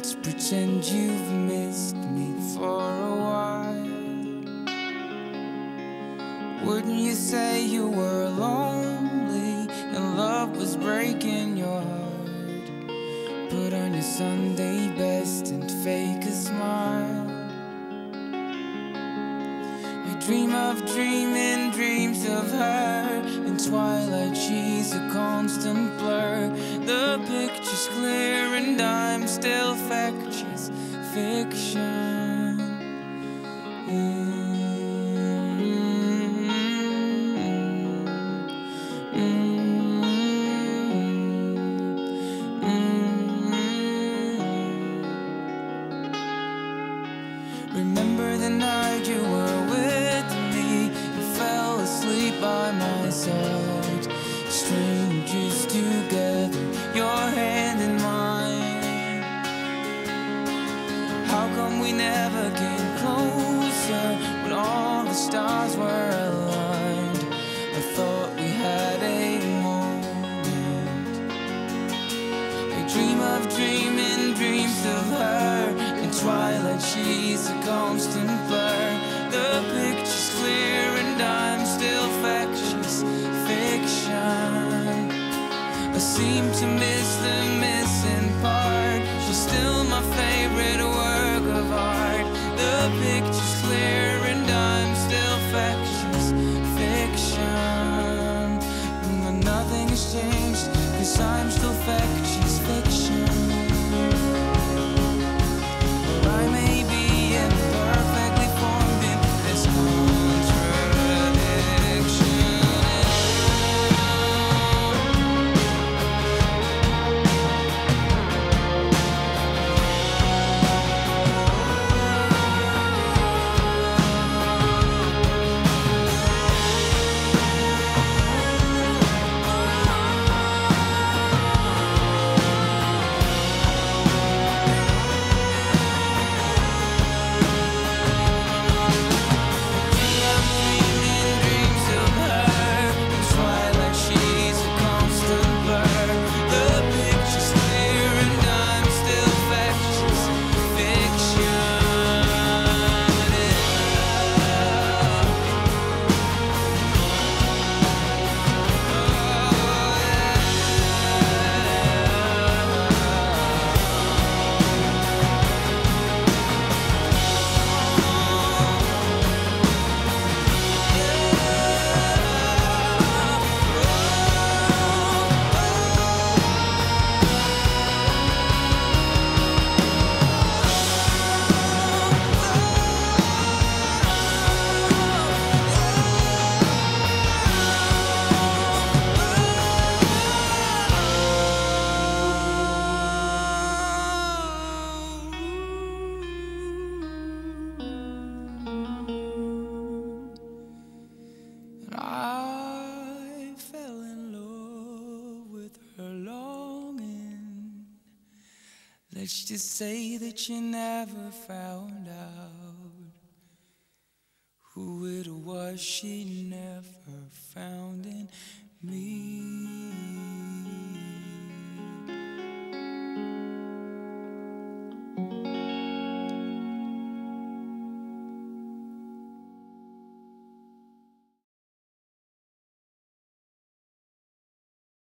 Let's pretend you've missed me for a while. Wouldn't you say you were lonely and love was breaking your heart? Put on your Sunday best and fake a smile. I dream of dreaming dreams of her. In twilight she's a constant blur. The picture's clear and I'm still factious fiction. Remember the night you were with me and fell asleep by my side. Strangers together, your hand in mine. How come we never came closer when all the stars were aligned? I thought we had a moment. I dream of dreaming dreams of her. In twilight she's a constant blur. The picture's clear and I'm still factious fiction. I seem to miss the missing part. She's still my favorite work of art. The picture's clear and I'm still factious fiction. But nothing has changed, 'cause I'm still factious fiction. I may be imperfectly formed in this contradiction. Let's just say that you never found out who it was she never found in me.